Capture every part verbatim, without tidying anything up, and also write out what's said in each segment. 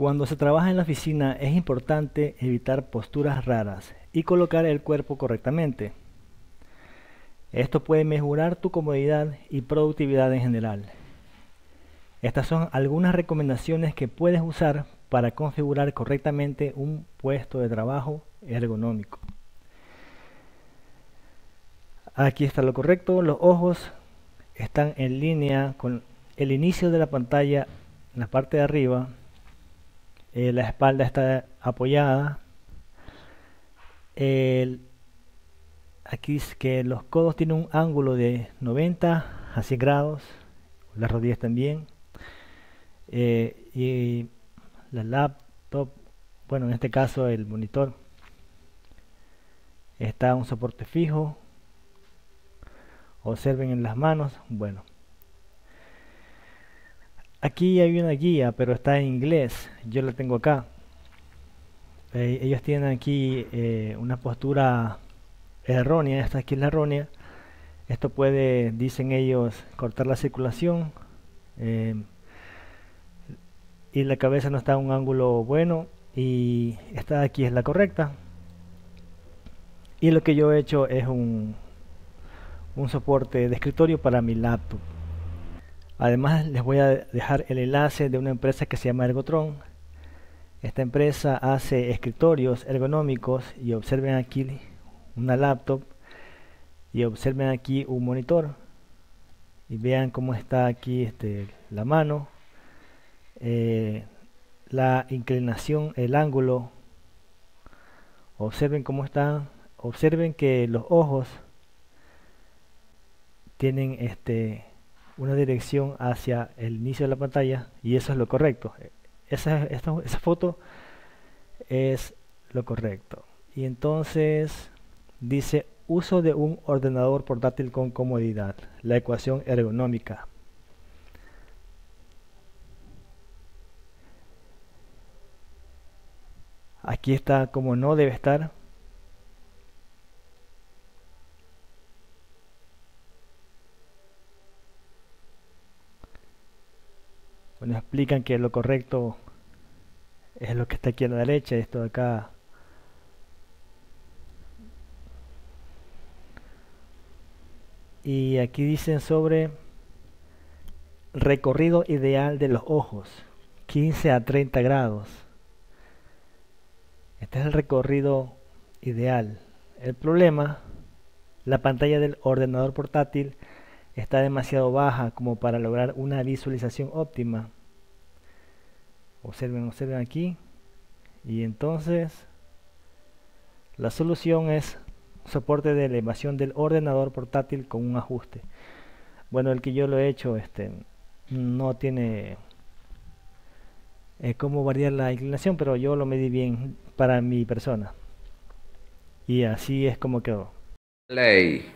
Cuando se trabaja en la oficina es importante evitar posturas raras y colocar el cuerpo correctamente. Esto puede mejorar tu comodidad y productividad en general. Estas son algunas recomendaciones que puedes usar para configurar correctamente un puesto de trabajo ergonómico. Aquí está lo correcto, los ojos están en línea con el inicio de la pantalla en la parte de arriba, eh, la espalda está apoyada, el, aquí es que los codos tienen un ángulo de noventa a cien grados, las rodillas también, eh, y la laptop, bueno en este caso el monitor, está un soporte fijo. Observen en las manos, bueno. Aquí hay una guía, pero está en inglés. Yo la tengo acá. Eh, ellos tienen aquí eh, una postura errónea. Esta aquí es la errónea. Esto puede, dicen ellos, cortar la circulación. Eh, y la cabeza no está en un ángulo bueno. Y esta de aquí es la correcta. Y lo que yo he hecho es un... un soporte de escritorio para mi laptop. Además les voy a dejar el enlace de una empresa que se llama Ergotron. Esta empresa hace escritorios ergonómicos y observen aquí una laptop y observen aquí un monitor y vean cómo está aquí este, la mano, eh, la inclinación, el ángulo, observen cómo está, observen que los ojos tienen este, una dirección hacia el inicio de la pantalla y eso es lo correcto. Esa, esta, esa foto es lo correcto. Y entonces dice uso de un ordenador portátil con comodidad, la ecuación ergonómica. Aquí está como no debe estar. Bueno, explican que lo correcto es lo que está aquí a la derecha, esto de acá. Y aquí dicen sobre recorrido ideal de los ojos, quince a treinta grados. Este es el recorrido ideal. El problema, la pantalla del ordenador portátil está demasiado baja como para lograr una visualización óptima. Observen, observen aquí. Y entonces la solución es soporte de elevación del ordenador portátil con un ajuste. Bueno, el que yo lo he hecho este no tiene eh, cómo variar la inclinación, pero yo lo medí bien para mi persona. Y así es como quedó. Play.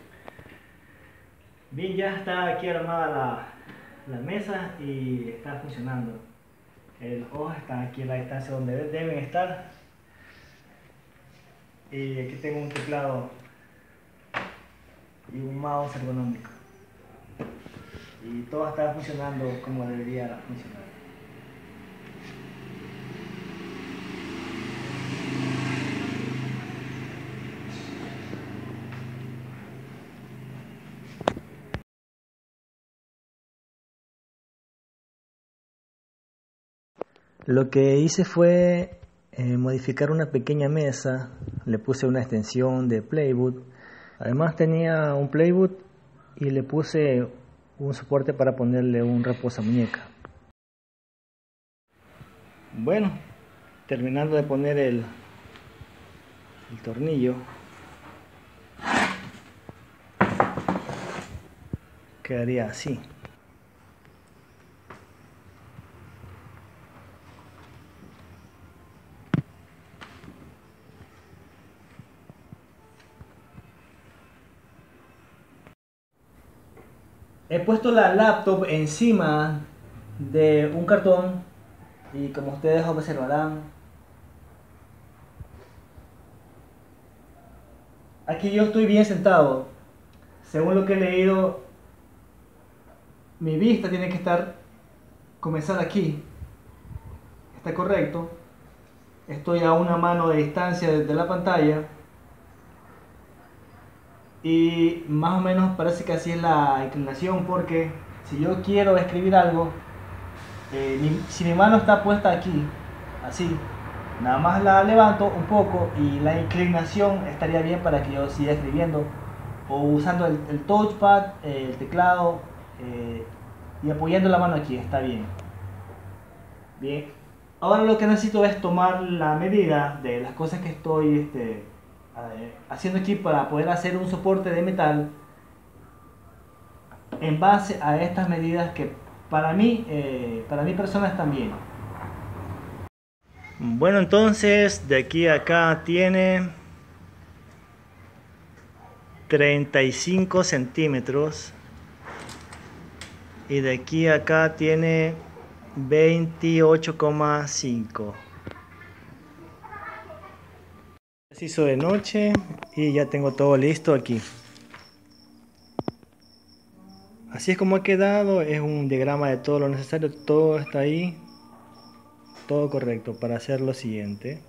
Bien, ya está aquí armada la, la mesa y está funcionando. Los ojos están aquí a la distancia donde deben estar. Y aquí tengo un teclado y un mouse ergonómico. Y todo está funcionando como debería funcionar. Lo que hice fue eh, modificar una pequeña mesa, le puse una extensión de playbook, además tenía un playbook y le puse un soporte para ponerle un reposamuñeca. Bueno, terminando de poner el, el tornillo, quedaría así. He puesto la laptop encima de un cartón y como ustedes observarán, aquí yo estoy bien sentado. Según lo que he leído, mi vista tiene que estar comenzar aquí. esté correcto. Estoy a una mano de distancia desde la pantalla. Y más o menos parece que así es la inclinación, porque si yo quiero escribir algo, eh, mi, si mi mano está puesta aquí, así, nada más la levanto un poco y la inclinación estaría bien para que yo siga escribiendo, o usando el, el touchpad, eh, el teclado, eh, y apoyando la mano aquí, está bien. Bien, ahora lo que necesito es tomar la medida de las cosas que estoy este, haciendo aquí para poder hacer un soporte de metal en base a estas medidas que para mí, eh, para mi persona están bien. Bueno, entonces de aquí a acá tiene treinta y cinco centímetros y de aquí a acá tiene veintiocho coma cinco. Se hizo de noche y ya tengo todo listo aquí. Así es como ha quedado, es un diagrama de todo lo necesario, todo está ahí, todo correcto para hacer lo siguiente.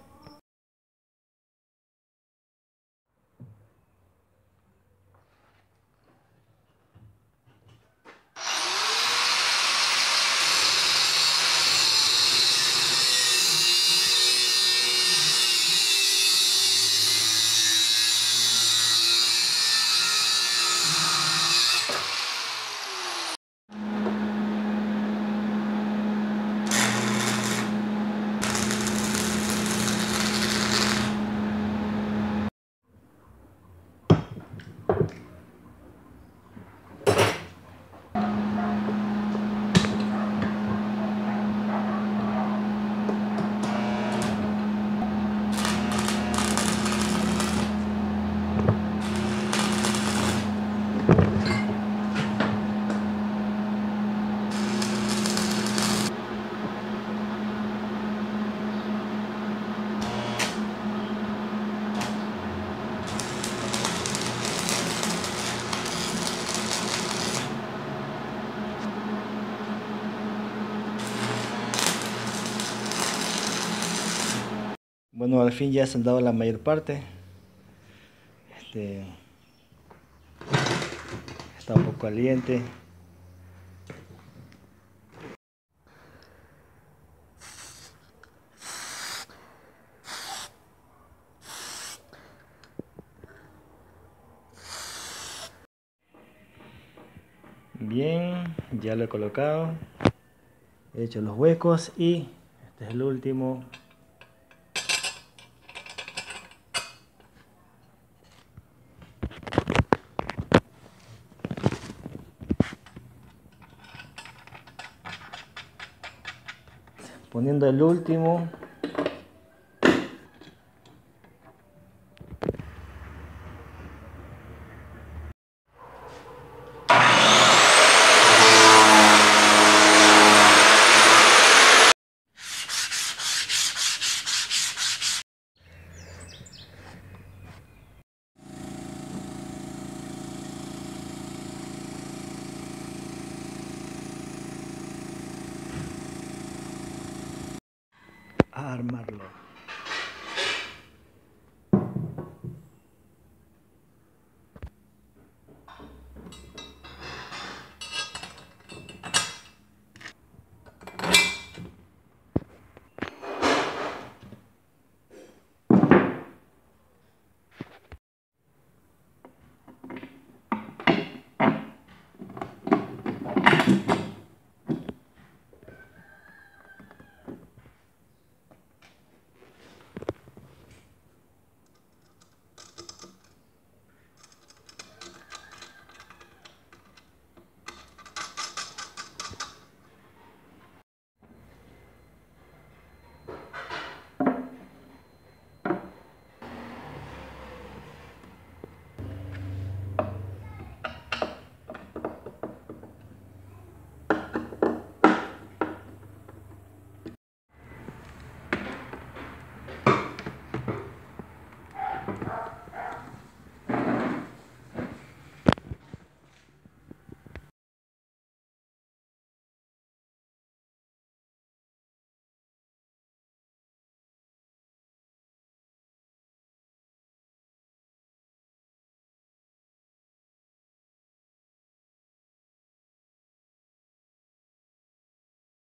Bueno, al fin ya se han dado la mayor parte. Este, está un poco caliente. Bien, ya lo he colocado. He hecho los huecos y este es el último. Poniendo el último. Armarlo.